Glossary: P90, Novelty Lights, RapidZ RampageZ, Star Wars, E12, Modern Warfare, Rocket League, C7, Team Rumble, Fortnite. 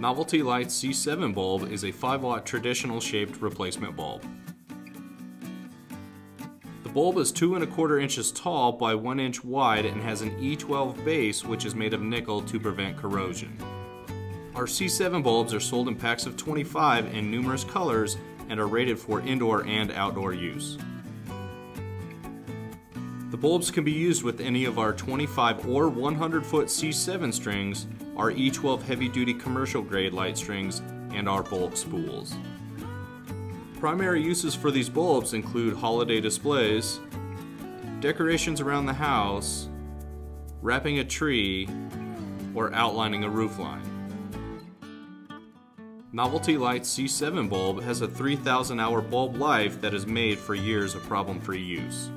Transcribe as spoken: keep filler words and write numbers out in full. Novelty Lights C seven bulb is a five watt traditional shaped replacement bulb. The bulb is two and a quarter inches tall by one inch wide and has an E twelve base, which is made of nickel to prevent corrosion. Our C seven bulbs are sold in packs of twenty-five in numerous colors and are rated for indoor and outdoor use. The bulbs can be used with any of our twenty-five or one hundred foot C seven strings, our E twelve heavy-duty commercial grade light strings, and our bulk spools. Primary uses for these bulbs include holiday displays, decorations around the house, wrapping a tree, or outlining a roofline. Novelty Lights C seven bulb has a three thousand hour bulb life that is made for years of problem-free use.